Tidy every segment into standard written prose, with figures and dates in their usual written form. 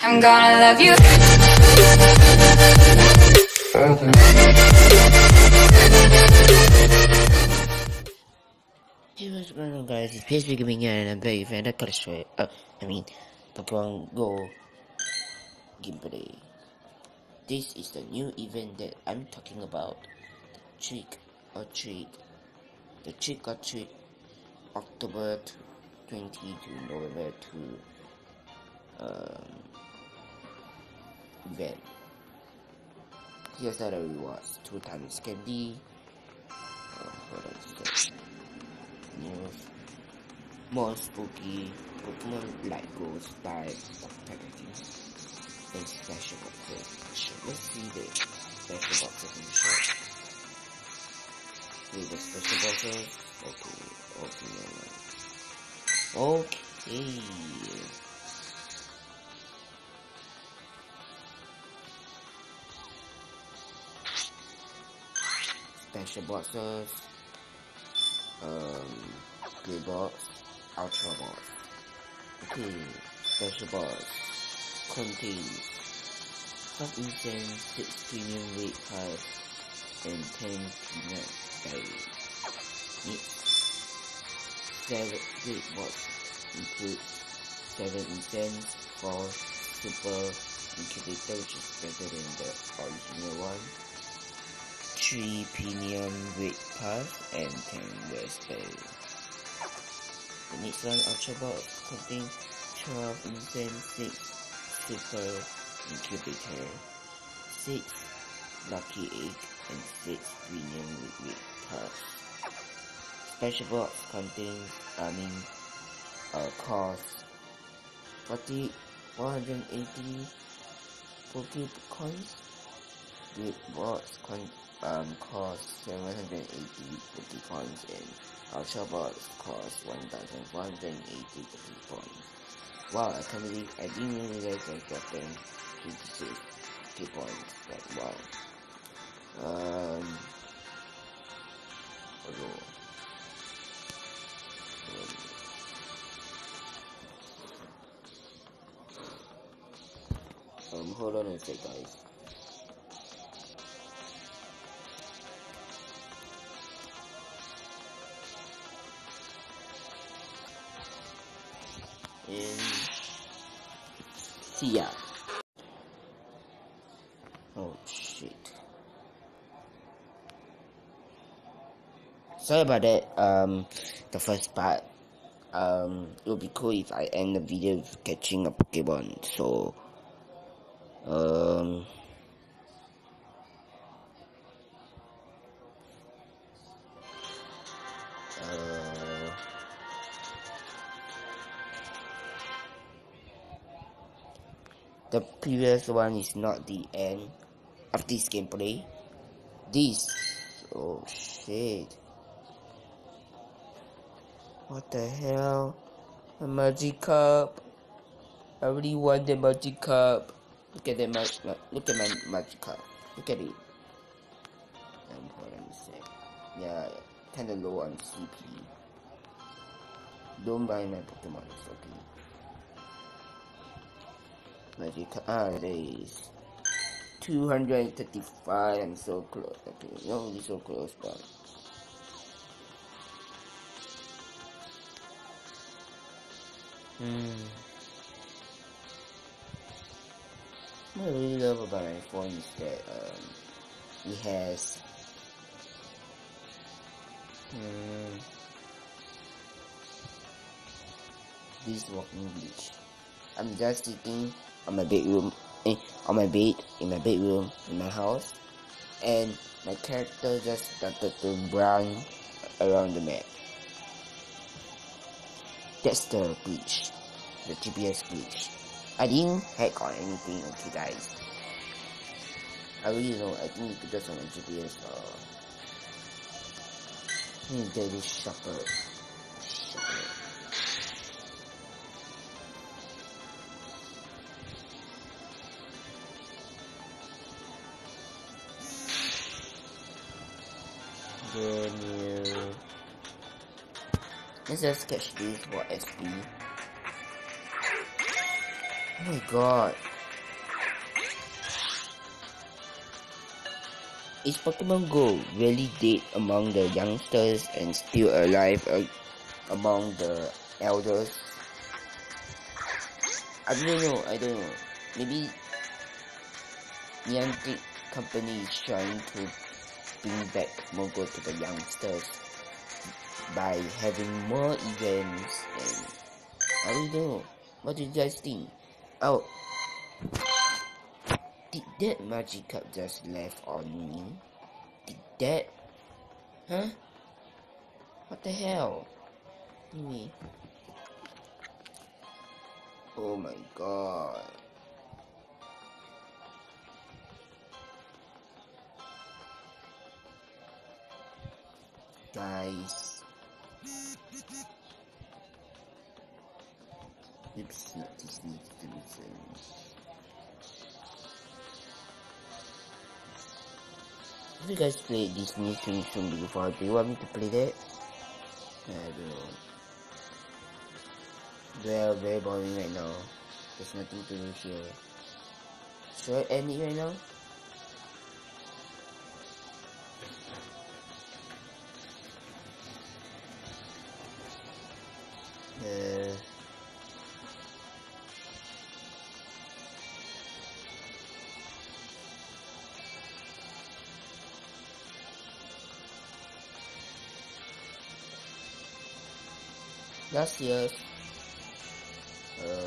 I'm gonna love you. Hey, what's going on, guys? It's PSV Gaming here, and I'm very fan of Pokemon Go gameplay. This is the new event that I'm talking about. The trick or treat, October 20 to November 2. Event. Here's how the rewards: 2 times candy. What else is that? More spooky Pokemon like ghost type of packaging and special boxes. Let's see the special boxes in the shop. See the special boxes. Okay. Special boxes, grey box, ultra box. Okay, special box contains some incense, 6 premium weight cards, and 10 peanut berries. Next, grey box includes 7 incense, 4 super incubator, which is better than the original one, 3 premium weight cards, and 10 best berries. The next one, ultra box, contains 12 incense, 6 super incubator, 6 lucky egg, and 6 premium weight cards. Special box contains cost 180 Poké coins. Great box costs 780 Poké coins, and ultra box costs 1,180 Poké coins. Wow, I can't believe I didn't realize I got them 56 Poké coins. Like, wow. Hold on a sec, guys. And see ya. Oh shit. Sorry about that. The first part. It would be cool if I end the video with catching a Pokemon. So, the previous one is not the end of this gameplay. Oh shit. What the hell? A Magikarp. I really want the Magikarp. Look at the Magikarp. Look at my Magikarp. Look at it. Hold on a sec. Yeah, kinda low on CP. Don't buy my Pokemon, it's okay. There it is. 235. I'm so close. Okay, not really so close, but what I really love about my phone is that it has this walking glitch. I'm just sitting on my bed, in my bedroom, in my house, and my character just started to run around the map. That's the glitch, the GPS glitch. I didn't hack on anything, okay guys. I really don't. I think it's just on my GPS. There is Shuffle. Let's just catch this for SP. Oh my god. Is Pokemon Go really dead among the youngsters and still alive among the elders? I don't know, Maybe Niantic company is trying to bring back Pokemon Go to the youngsters by having more events and I don't know. What do you guys think? Oh, did that Magikarp just left on me? Did that? Huh? What the hell? Anyway. Oh my god. Guys. Oops, not this needs to be changed. Have you guys played this new thing from before? Do you want me to play that? I don't know. They are very boring right now. There's nothing to do here. Should I end it right now?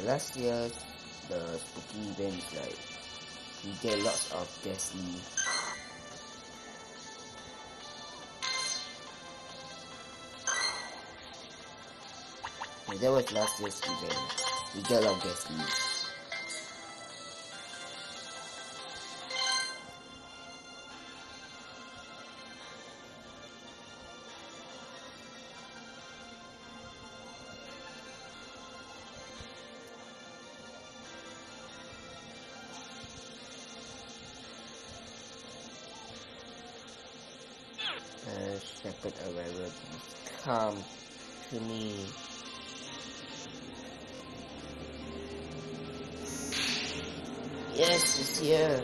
Last year's the spooky event is like we get lots of guest leaves. Okay, that was last year's event. We get a lot of guest leaves. Shepherd arrival, come to me. Yes, it's here.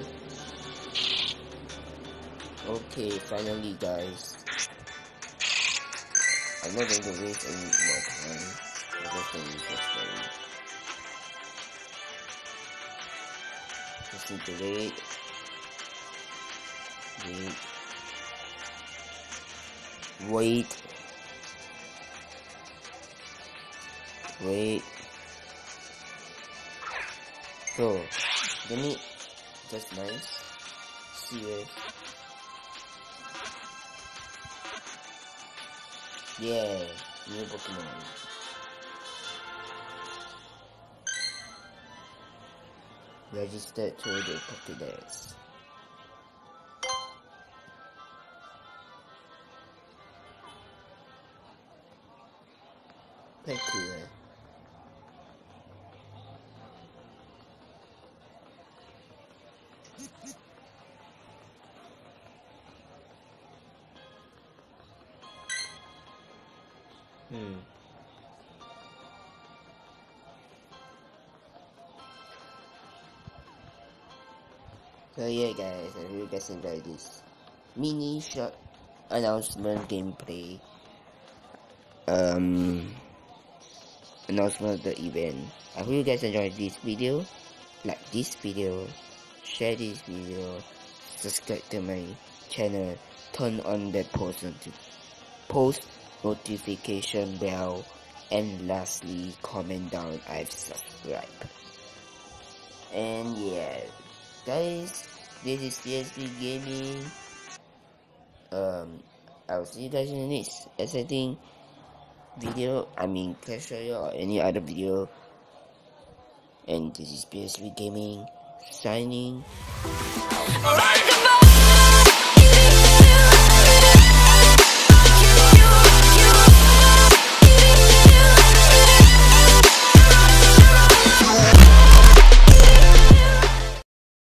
Okay, finally, guys. I'm not going to waste any more time. I'm just going to use this time. Just need to wait. So, let me just nice. See it. Yeah, new Pokemon. Registered to the Pokédex. Thank you. So yeah guys, I hope you guys enjoyed this mini short announcement gameplay. Announcement of the event. I hope you guys enjoyed this video. Like this video, share this video, subscribe to my channel, turn on the post notification bell, and lastly comment down I've subscribed. And yeah guys, this is PSV Gaming. I'll see you guys in the next exciting video, Clash Royale or any other video. And this is PSV Gaming signing.